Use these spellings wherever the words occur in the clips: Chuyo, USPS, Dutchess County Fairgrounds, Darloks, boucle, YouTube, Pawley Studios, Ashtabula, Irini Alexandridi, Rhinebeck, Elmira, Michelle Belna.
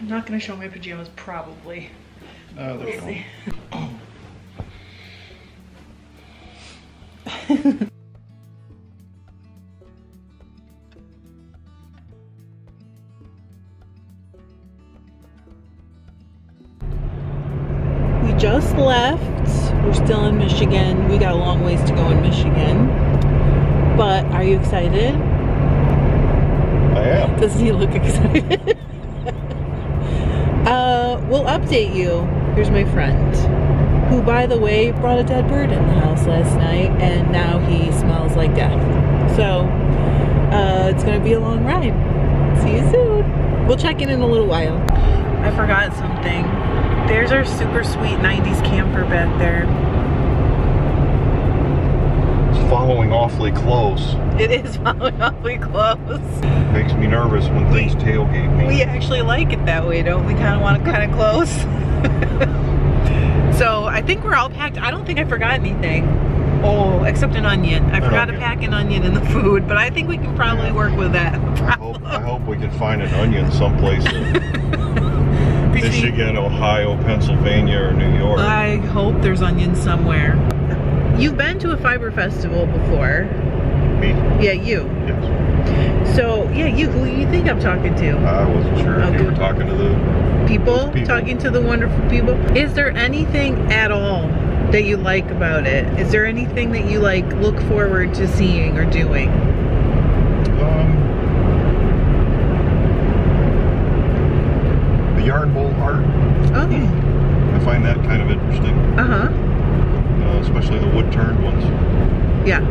I'm not gonna show my pajamas, probably. We'll see. Oh. We just left. We're still in Michigan. We got a long ways to go in Michigan. But are you excited? I am. Doesn't he look excited? We'll update you. Here's my friend, who by the way brought a dead bird in the house last night, and now he smells like death. So it's gonna be a long ride. See you soon. We'll check in a little while. I forgot something. There's our super sweet 90s camper back there. It's following awfully close. It is following awfully close. Makes me nervous when things tailgate me. We actually like it that way, don't we? Kind of want it kind of close. So I think we're all packed. I don't think I forgot anything. Oh, except an onion. I forgot to pack an onion in the food, but I think we can probably work with that. I hope we can find an onion someplace in Michigan, Ohio, Pennsylvania, or New York. I hope there's onions somewhere. You've been to a fiber festival before. Me? Yeah, you. Yes. So, yeah, you. Who do you think I'm talking to? I wasn't sure. Okay. You were talking to the people? Talking to the wonderful people. Is there anything at all that you like about it? Is there anything that you like look forward to seeing or doing? The yarn wool art. Okay. I find that kind of interesting. Especially the wood turned ones. Yeah.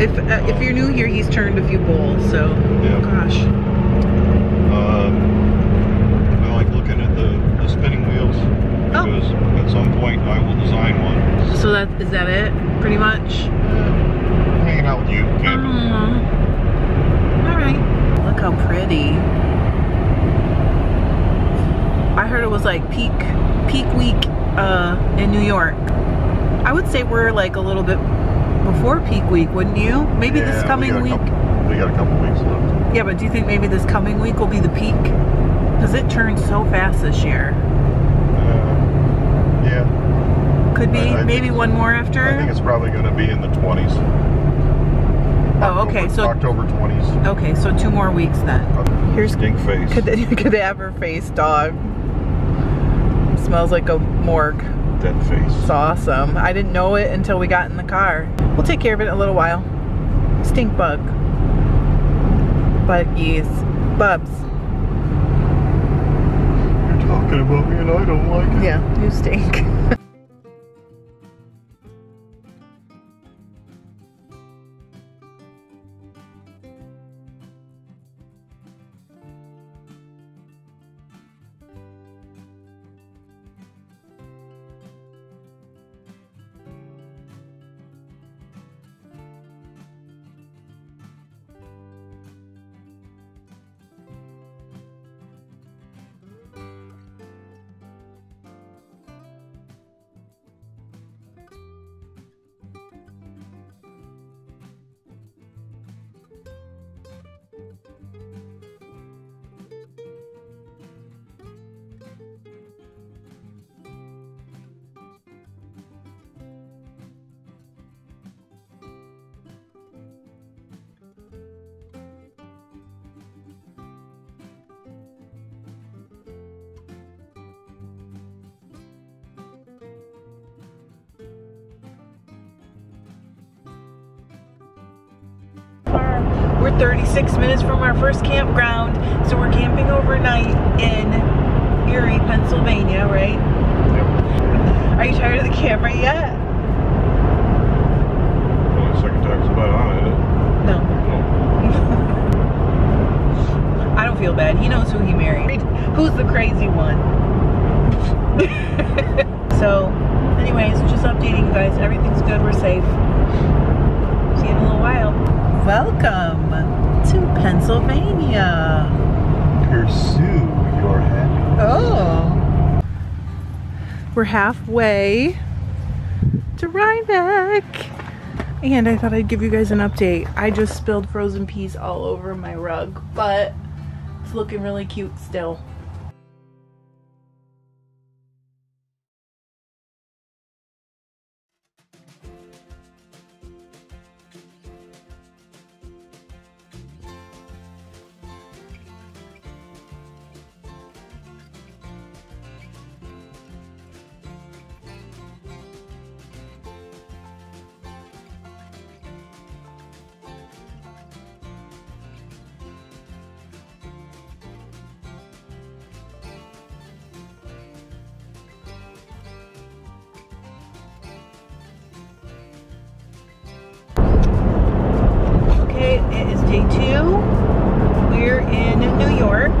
If you're new here, he's turned a few bowls, so, yeah. Gosh. I like looking at the spinning wheels, because at some point I will design one. So is that it, pretty much? Hanging out with you, camping. All right. Look how pretty. I heard it was like peak week in New York. I would say we're like a little bit before peak week, wouldn't you? Maybe this coming week? We got a couple weeks left. Yeah, but do you think maybe this coming week will be the peak? Because it turned so fast this year. Yeah. Could be. Maybe one more after? I think it's probably going to be in the 20s. Oh, okay. So October 20s. Okay, so 2 more weeks then. Here's Stinkface. Cadaver face dog. Smells like a morgue. Dead face. It's awesome. I didn't know it until we got in the car. We'll take care of it in a little while. Stink bug. Buggies. Bubs. You're talking about me and I don't like it. Yeah, you stink. We're 36 minutes from our first campground, so we're camping overnight in Erie, Pennsylvania, right? Yep. Are you tired of the camera yet? Well, the second time's about on it. No. I don't feel bad. He knows who he married. Who's the crazy one? So, anyways, just updating you guys. Everything's good. We're safe. See you in a little while. Welcome to Pennsylvania. Pursue your happiness. Oh. We're halfway to Rhinebeck. And I thought I'd give you guys an update. I just spilled frozen peas all over my rug, but it's looking really cute still. you. We're in New York.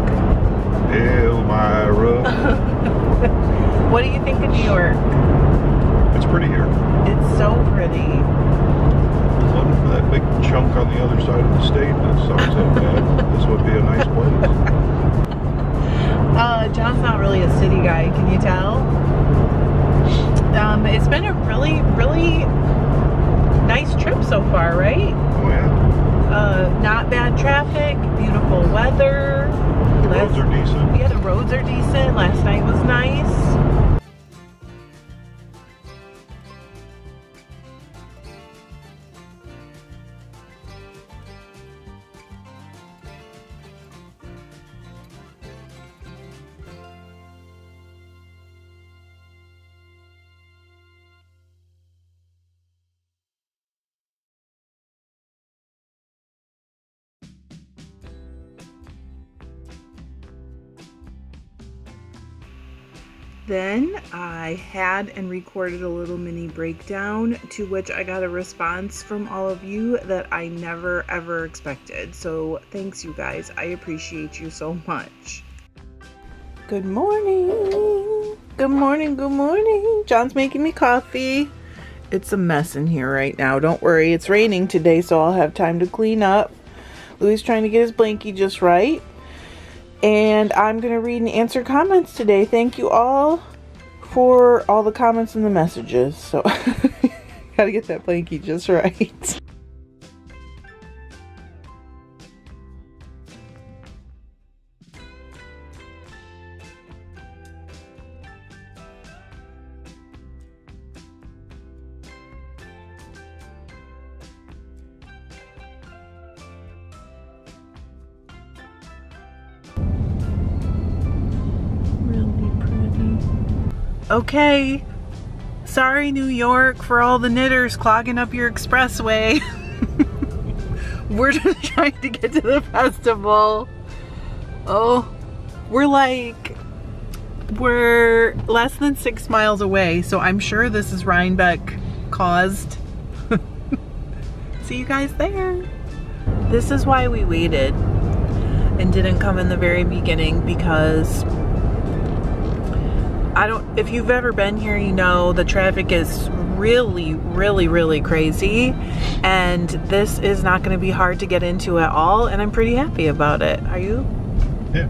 Elmira. What do you think of New York? It's pretty here. It's so pretty. Except for that big chunk on the other side of the state that sucks so bad. This would be a nice place. John's not really a city guy, can you tell? It's been a really nice trip so far, right? Oh yeah. Not bad traffic, beautiful weather. The roads are decent. Yeah, the roads are decent. Last night was nice. Then I had and recorded a little mini breakdown, to which I got a response from all of you that I never ever expected. So thanks you guys, I appreciate you so much. Good morning. Good morning, good morning. John's making me coffee. It's a mess in here right now, don't worry. It's raining today, so I'll have time to clean up. Louis trying to get his blankie just right. And I'm going to read and answer comments today. Thank you all for all the comments and the messages. So, gotta get that blankie just right. Okay, sorry New York for all the knitters clogging up your expressway. We're just trying to get to the festival. Oh, we're less than 6 miles away, so I'm sure this is Rhinebeck caused. See you guys there. This is why we waited and didn't come in the very beginning, because if you've ever been here, you know the traffic is really crazy, and this is not going to be hard to get into at all, and I'm pretty happy about it. Are you? Yeah.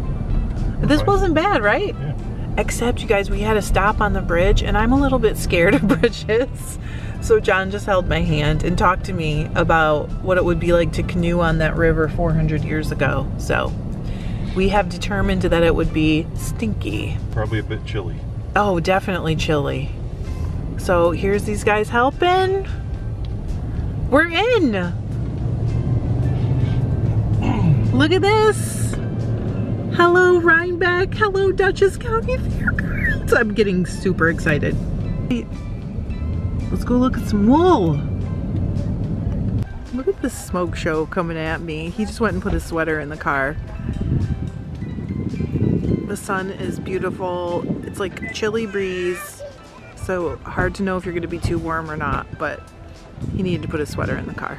This wasn't bad, right? Yeah. Except you guys, we had a stop on the bridge, and I'm a little bit scared of bridges. So John just held my hand and talked to me about what it would be like to canoe on that river 400 years ago. So we have determined that it would be stinky. Probably a bit chilly. Oh, definitely chilly. So here's these guys helping. We're in. Look at this. Hello Rhinebeck. Hello Dutchess County Fairgrounds. I'm getting super excited. Let's go look at some wool. Look at this smoke show coming at me. He just went and put his sweater in the car. The sun is beautiful. It's like a chilly breeze, so hard to know if you're going to be too warm or not, but he needed to put his sweater in the car.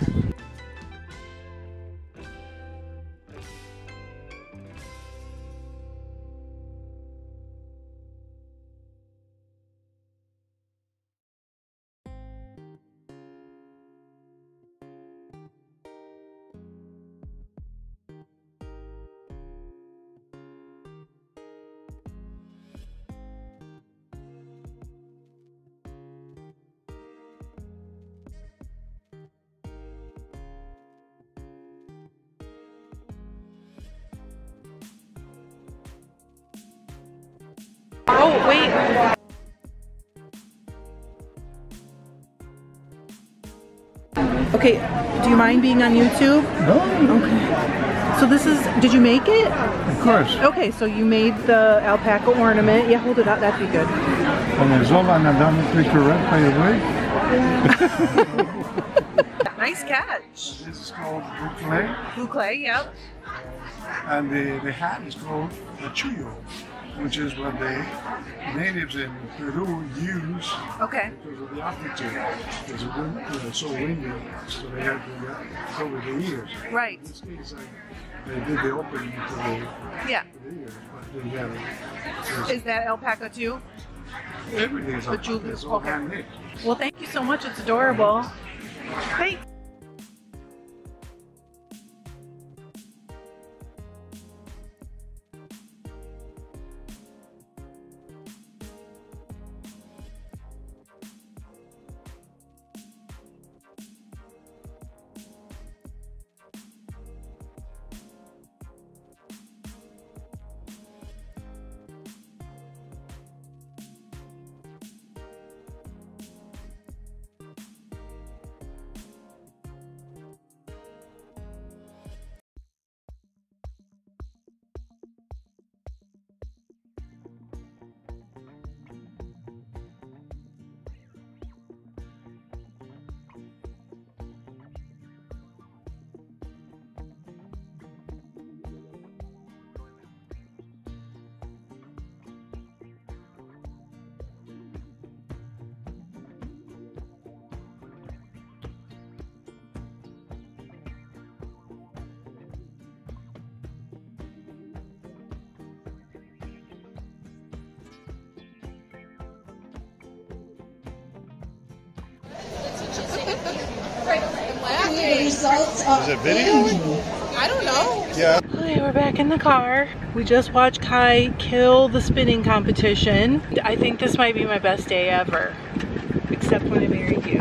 Oh, wait. Okay, do you mind being on YouTube? No. Okay. So this is, did you make it? Of course. Okay, so you made the alpaca ornament. Yeah, hold it out, that'd be good. Nice catch. This is called boucle. Boucle, yep. And the hat is called the Chuyo. which is what the natives in Peru use because of the altitude. Because it's so windy, so they had to cover the ears. Right. In this case, they did the opening to the ears, but they had it. Is that alpaca too? Everything is alpaca. It's all handmade. Well, thank you so much. It's adorable. Thanks. Is it video? I don't know. Yeah. Okay, we're back in the car. We just watched Kai kill the spinning competition. I think this might be my best day ever, except when I married you.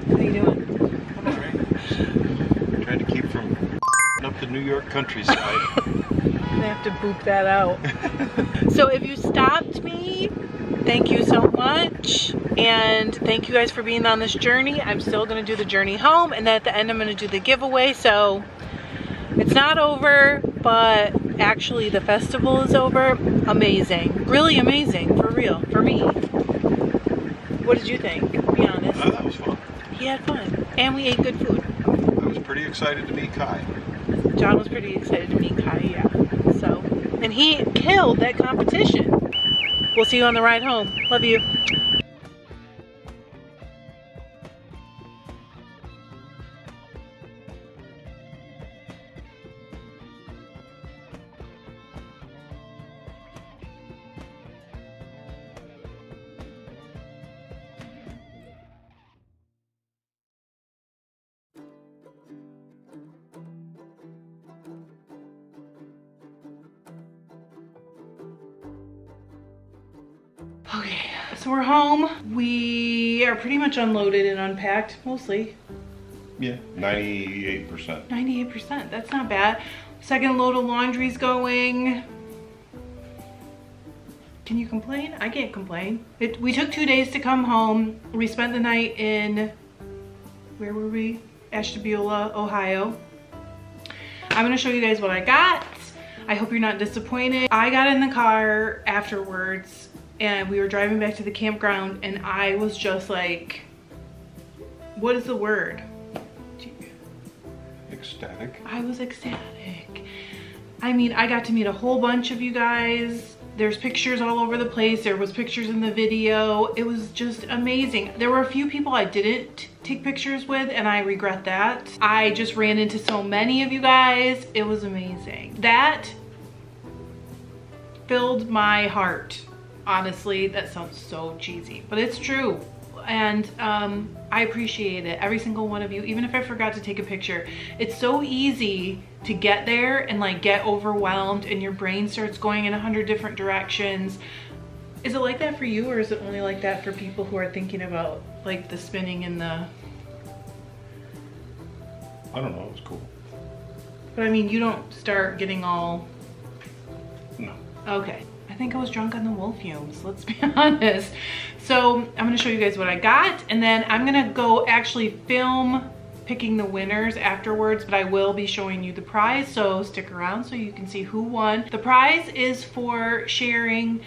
What are you doing? All right. Trying to keep from up the New York countryside. I'm gonna have to boop that out. So if you stopped me, thank you so much. And thank you guys for being on this journey. I'm still gonna do the journey home, and then at the end I'm gonna do the giveaway. So it's not over, but actually the festival is over. Amazing, really amazing, for real, for me. What did you think? Be honest. Oh, that was fun. He had fun, and we ate good food. I was pretty excited to meet Kai. John was pretty excited to meet Kai, yeah. So, and he killed that competition. We'll see you on the ride home. Love you. Okay, so we're home. We are pretty much unloaded and unpacked, mostly. Yeah, 98%. 98%, that's not bad. Second load of laundry's going. Can you complain? I can't complain. We took 2 days to come home. We spent the night in, where were we? Ashtabula, Ohio. I'm gonna show you guys what I got. I hope you're not disappointed. I got in the car afterwards and we were driving back to the campground, and I was just like, what is the word? Ecstatic. I was ecstatic. I mean, I got to meet a whole bunch of you guys. There's pictures all over the place. There was pictures in the video. It was just amazing. There were a few people I didn't take pictures with, and I regret that. I just ran into so many of you guys. It was amazing. That filled my heart. Honestly, that sounds so cheesy, but it's true. And I appreciate it, every single one of you, even if I forgot to take a picture. It's so easy to get there and like get overwhelmed and your brain starts going in 100 different directions. Is it like that for you, or is it only like that for people who are thinking about like the spinning and the... I don't know, it was cool. But I mean, you don't start getting all... No. Okay. I think I was drunk on the wolf fumes, let's be honest. So I'm gonna show you guys what I got, and then I'm gonna go actually film picking the winners afterwards, but I will be showing you the prize, so stick around so you can see who won. The prize is for sharing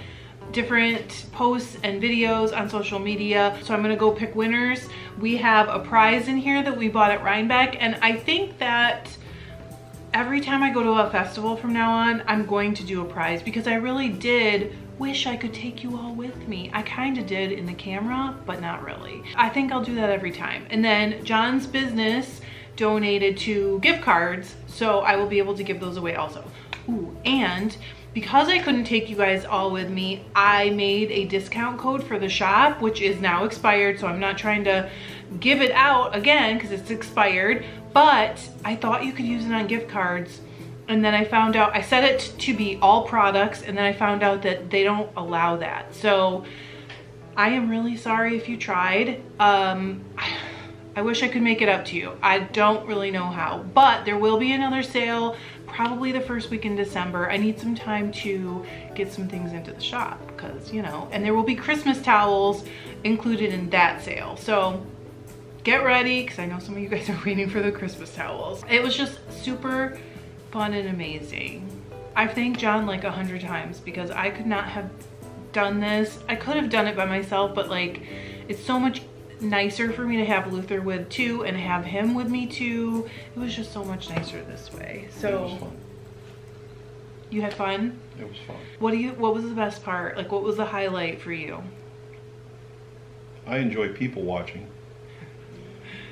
different posts and videos on social media. So I'm gonna go pick winners. We have a prize in here that we bought at Rhinebeck, and I think that every time I go to a festival from now on, I'm going to do a prize, because I really did wish I could take you all with me. I kind of did in the camera, but not really. I think I'll do that every time. And then John's business donated two gift cards, so I will be able to give those away also. Ooh, and because I couldn't take you guys all with me, I made a discount code for the shop, which is now expired, so I'm not trying to give it out again because it's expired, but I thought you could use it on gift cards. And then I found out, I set it to be all products, and then I found out that they don't allow that. So I am really sorry if you tried. I wish I could make it up to you. I don't really know how, but there will be another sale probably the first week in December. I need some time to get some things into the shop because, you know, and there will be Christmas towels included in that sale. So get ready, because I know some of you guys are waiting for the Christmas towels. It was just super fun and amazing. I've thanked John like 100 times because I could not have done this. I could have done it by myself, but like, it's so much nicer for me to have Luther with too and have him with me too. It was just so much nicer this way. So it was fun. You had fun? It was fun. What was the best part? Like, what was the highlight for you? I enjoy people watching,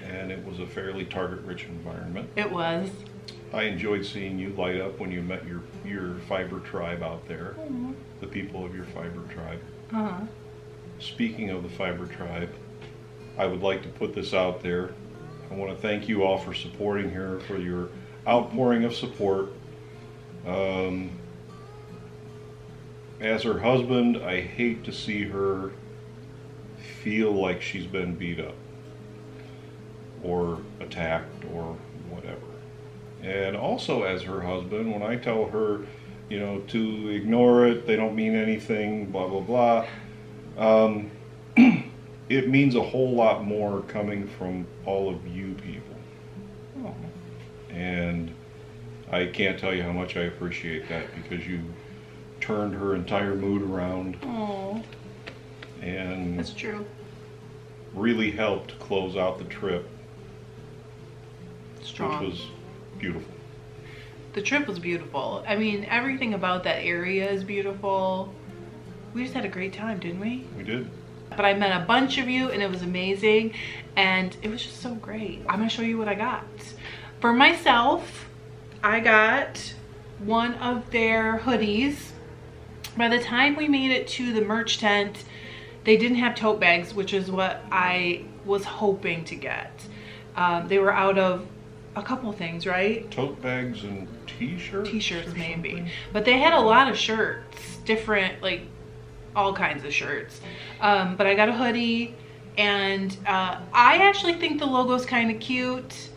and it was a fairly target-rich environment. It was. I enjoyed seeing you light up when you met your fiber tribe out there, mm-hmm. The people of your fiber tribe. Uh-huh. Speaking of the fiber tribe, I would like to put this out there. I want to thank you all for supporting here, for your outpouring of support. As her husband, I hate to see her feel like she's been beat up or attacked or whatever. And also as her husband, when I tell her, you know, to ignore it, they don't mean anything, blah, blah, blah. It means a whole lot more coming from all of you people. Oh. And I can't tell you how much I appreciate that, because you turned her entire mood around. Oh. And that's true. Really helped close out the trip. Strong. Which was beautiful. The trip was beautiful. I mean, everything about that area is beautiful. We just had a great time, didn't we? We did. But I met a bunch of you and it was amazing, and it was just so great. I'm gonna show you what I got. For myself, I got one of their hoodies. By the time we made it to the merch tent, they didn't have tote bags, which is what I was hoping to get. They were out of a couple things, right? Tote bags and t-shirts? T-shirts maybe. Something. But they had a lot of shirts, different, like, all kinds of shirts, but I got a hoodie, and I actually think the logo's kind of cute.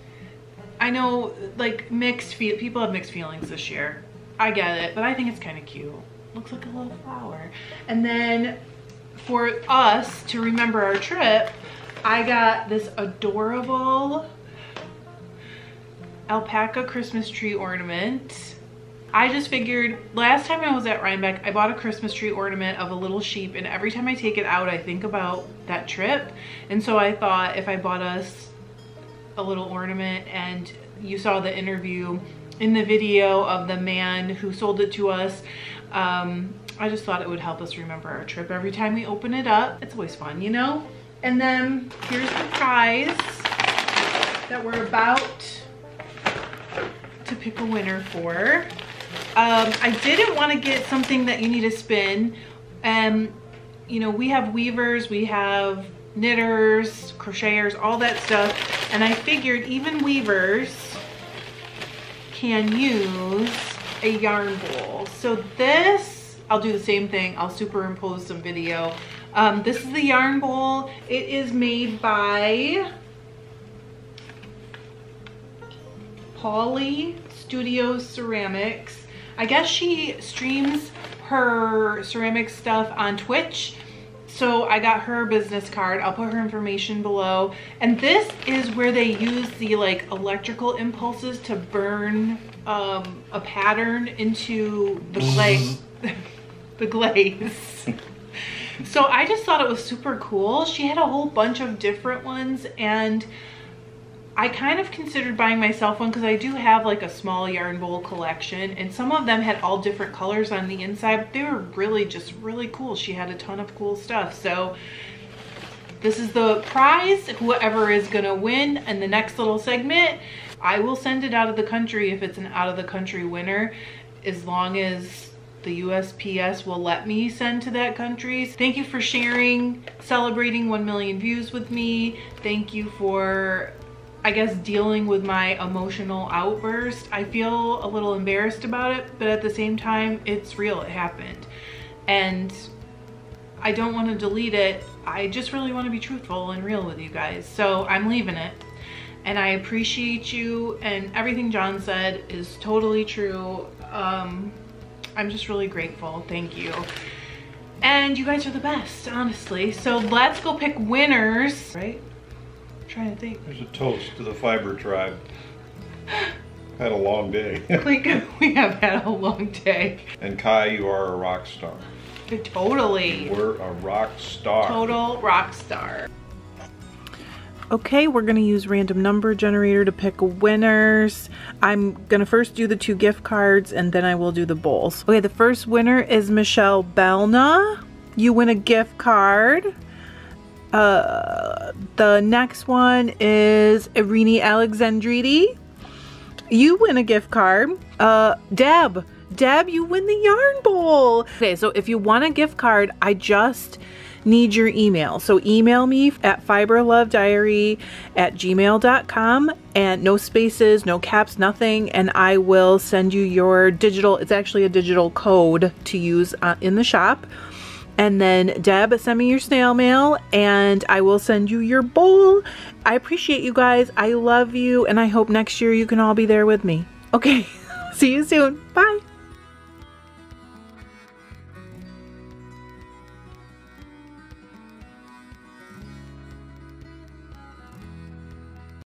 I know, like, people have mixed feelings this year. I get it, but I think it's kind of cute. Looks like a little flower. And then for us to remember our trip, I got this adorable alpaca Christmas tree ornament. I just figured, last time I was at Rhinebeck, I bought a Christmas tree ornament of a little sheep, and every time I take it out, I think about that trip. And so I thought, if I bought us a little ornament, and you saw the interview in the video of the man who sold it to us, I just thought it would help us remember our trip every time we open it up. It's always fun, you know? And then here's the prize that we're about to pick a winner for. I didn't want to get something that you need to spin, and you know, we have weavers, we have knitters, crocheters, all that stuff, and I figured even weavers can use a yarn bowl. So this, I'll do the same thing, I'll superimpose some video. This is the yarn bowl. It is made by Pawley Studios Ceramics. I guess she streams her ceramic stuff on Twitch, so I got her business card. I'll put her information below. And this is where they use the, like, electrical impulses to burn a pattern into the glaze. The glaze. So I just thought it was super cool. She had a whole bunch of different ones, and I kind of considered buying myself one because I do have like a small yarn bowl collection, and some of them had all different colors on the inside. They were really just really cool. She had a ton of cool stuff. So this is the prize, whoever is gonna win. And the next little segment, I will send it out of the country if it's an out of the country winner, as long as the USPS will let me send to that country. Thank you for sharing, celebrating 1 million views with me. Thank you for, I guess, dealing with my emotional outburst. I feel a little embarrassed about it, but at the same time, it's real, it happened. And I don't want to delete it. I just really want to be truthful and real with you guys. So I'm leaving it. And I appreciate you, and everything John said is totally true. I'm just really grateful. Thank you. And you guys are the best, honestly. So let's go pick winners, right? Trying to think. There's a toast to the Fiber Tribe. Had a long day. We have had a long day. And Kai, you are a rock star. Totally. You were a rock star. Total rock star. Okay, we're gonna use random number generator to pick winners. I'm gonna first do the 2 gift cards and then I will do the bowls. Okay, the first winner is Michelle Belna. You win a gift card. The next one is Irini Alexandridi. You win a gift card. Deb, you win the yarn bowl. Okay, so if you want a gift card, I just need your email. So email me at fiberlovediary@gmail.com, and no spaces, no caps, nothing, and I will send you your digital, it's actually a digital code to use in the shop. And then Deb, send me your snail mail and I will send you your bowl. I appreciate you guys. I love you, and I hope next year you can all be there with me. Okay, see you soon. Bye.